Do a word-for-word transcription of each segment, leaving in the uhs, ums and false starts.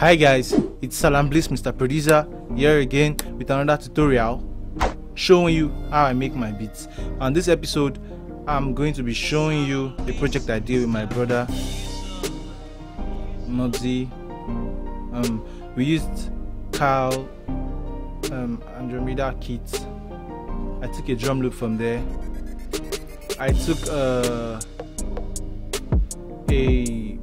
Hi guys, it's Salam Bliss, Mister Producer, here again with another tutorial showing you how I make my beats. On this episode, I'm going to be showing you a project I did with my brother Mozzie. Um, we used Cal um, Andromeda kits. I took a drum loop from there. I took uh, a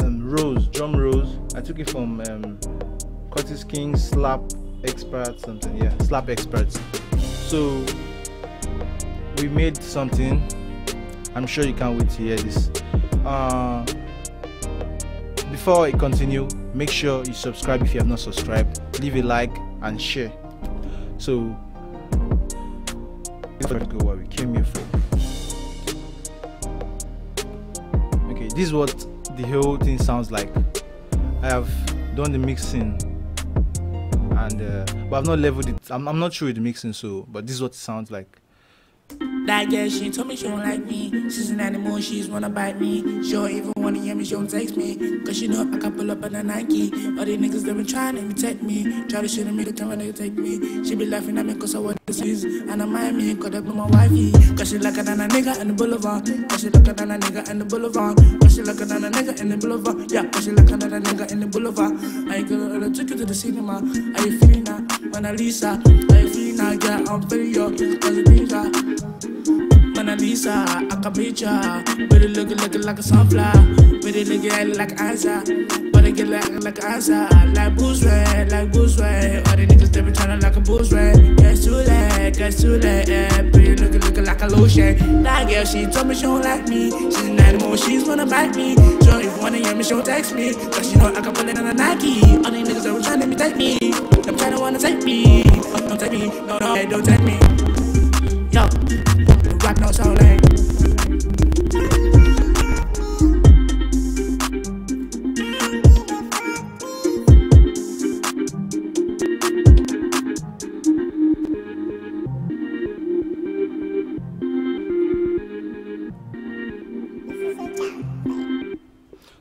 um, rose, drum rose. I took it from um, Curtis King's Slap Experts, something, yeah, Slap Experts. So we made something. I'm sure you can't wait to hear this. Uh, before I continue, make sure you subscribe if you have not subscribed. Leave a like and share. So let's go where we came here from. Okay, this is what the whole thing sounds like. I have done the mixing, and uh, but I've not leveled it. I'm, I'm not sure with the mixing, so but this is what it sounds like. That girl, she told me she don't like me. She's an animal, she's wanna bite me. She don't even wanna hear me, she don't text me. Cause she know I can pull up on a Nike. All the niggas, they been trying to protect me. Try to shoot me, they tell me they take me. She be laughing at me cause I want to squeeze. And I mind me, cause I be my wifey. Cause she looking at a nigga in the boulevard. Cause she looking at a nigga in the boulevard. Cause she looking at a nigga in the boulevard. Yeah, cause she looking at a nigga in the boulevard. I ain't gonna take you to the cinema. Are you feeling now? When I Lisa, are you feeling now? Yeah, I'm very young. Cause it means that. Mona Lisa, I can beat ya. But it lookin' lookin' like a sunflower. But it lookin' at it like an but it get like like an like booze red, like booze red. All the niggas they be tryna like a booze red. Guess too late, guess too late. But it lookin' lookin' like a lotion. That girl, she told me she don't like me. She's an animal, she's wanna bite me. She don't even wanna hear me, she don't text me. Cause she know I can pull it on a Nike. All the niggas they be tryna me take me. Them tryna wanna take me. Oh, don't take me, no no, hey, don't take me. Yo. Rock no soul, eh?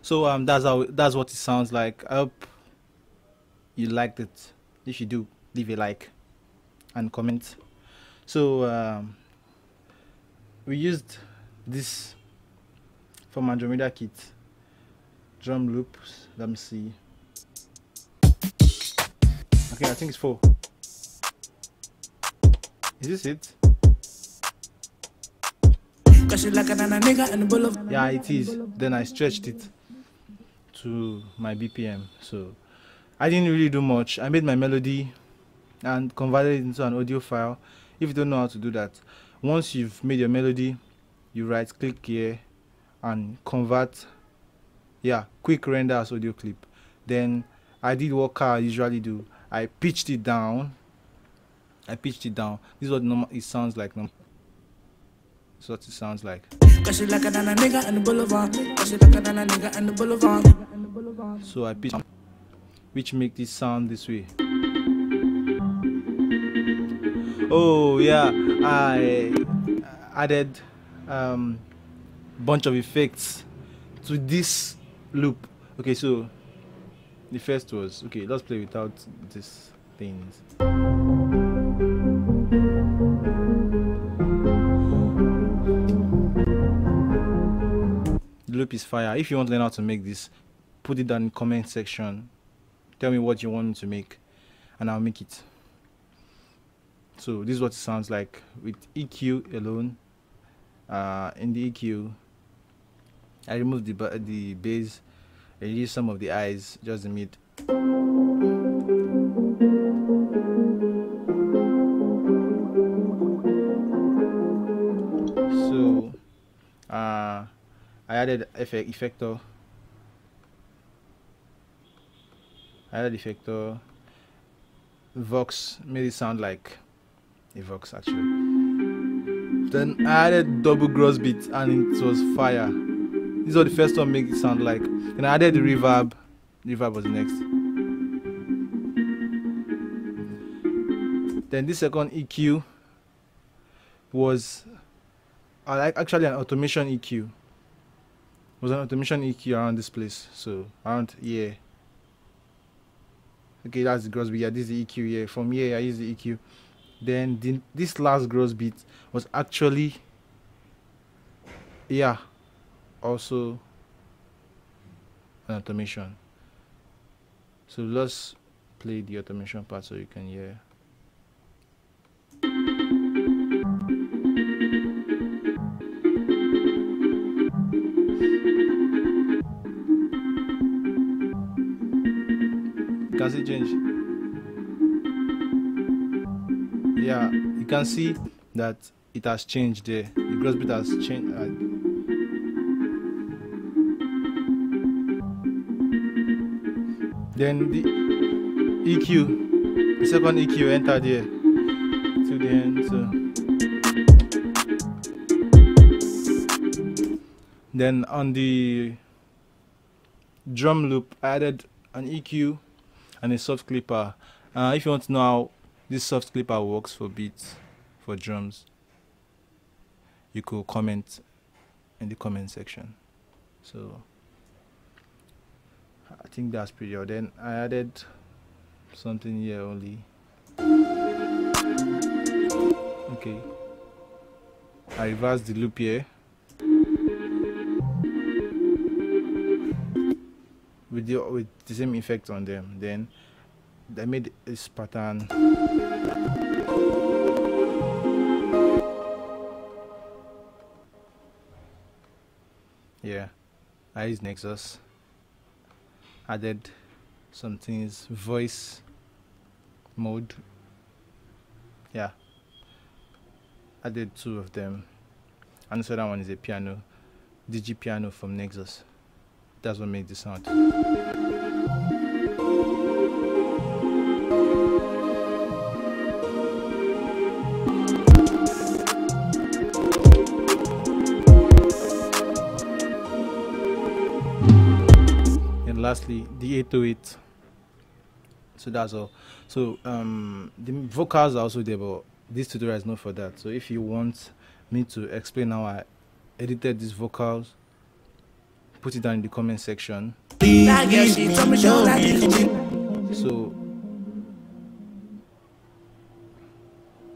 So um, that's how that's what it sounds like. I hope you liked it. If you do, leave a like and comment. So um. we used this from Andromeda kit, drum loops. Let me see. Okay, I think it's four. Is this it? Yeah, it is. Then I stretched it to my B P M. So I didn't really do much. I made my melody and converted it into an audio file. If you don't know how to do that, once you've made your melody, you right click here and convert, yeah, quick render as audio clip. Then I did what I usually do. I pitched it down. I pitched it down. This is what normal, it sounds like. This is what it sounds like. So I pitched, which make this sound this way. Oh yeah, I added um bunch of effects to this loop. Okay, so the first was, okay, let's play without these things. The loop is fire. If you want to learn how to make this, put it down in the comment section. Tell me what you want to make and I'll make it. So this is what it sounds like with E Q alone. Uh, in the E Q, I removed the the bass, I used some of the highs, just the mid. So uh, I added effect, effector. I added effector. Vox made it sound like Evox actually. Then I added double gross beat and it was fire. This is what the first one make it sound like. Then I added the reverb. Reverb was the next. Then this second E Q was uh, actually an automation E Q. It was an automation E Q around this place, so around here. Okay, that's the gross beat. Yeah, this is the E Q. Yeah, from here I use the E Q. Then the, this last gross beat was actually, yeah, also an automation. So let's play the automation part so you can hear. You can see change. Yeah, you can see that it has changed there. The gross beat has changed. Uh, Then the E Q, the second E Q entered here to the end. So then on the drum loop, I added an E Q and a soft clipper. Uh, if you want to know how this soft clipper works for beats, for drums, you could comment in the comment section. So I think that's pretty good. Then I added something here only. Okay. I reversed the loop here with the with the same effect on them. Then I made this pattern. Yeah. I use Nexus. Added some things, voice mode. Yeah, added two of them, and so that one is a piano, Digi Piano from Nexus. That's what makes the sound. Lastly, the eight oh eight. So that's all. So um the vocals are also there, but this tutorial is not for that. So if you want me to explain how I edited these vocals, put it down in the comment section. So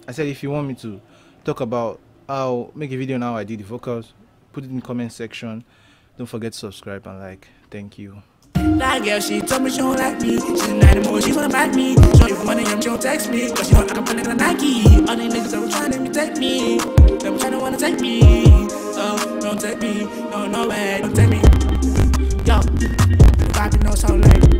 I said, if you want me to talk about how, make a video on how I did the vocals, put it in the comment section. Don't forget to subscribe and like. Thank you. That girl, she told me she don't like me. She's not emotional, she's gonna bite me. So if one of them, she'll text me. Cause she don't like a panic like Nike. All the niggas that were trying to protect me, they were trying to wanna take me. So don't take me, no, no way, don't take me. Yo, the vibe knows how late.